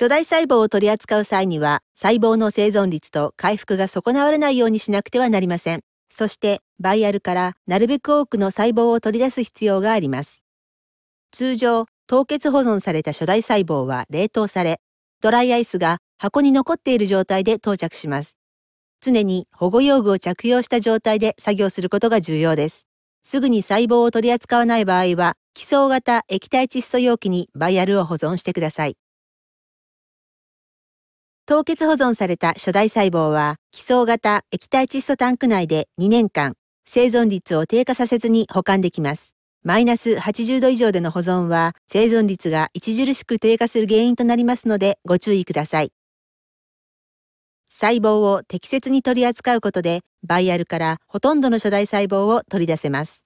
初代細胞を取り扱う際には、細胞の生存率と回復が損なわれないようにしなくてはなりません。そして、バイアルからなるべく多くの細胞を取り出す必要があります。通常、凍結保存された初代細胞は冷凍され、ドライアイスが箱に残っている状態で到着します。常に保護用具を着用した状態で作業することが重要です。すぐに細胞を取り扱わない場合は、気層型液体窒素容器にバイアルを保存してください。凍結保存された初代細胞は、気層型液体窒素タンク内で2年間、生存率を低下させずに保管できます。-80度以上での保存は、生存率が著しく低下する原因となりますので、ご注意ください。細胞を適切に取り扱うことで、バイアルからほとんどの初代細胞を取り出せます。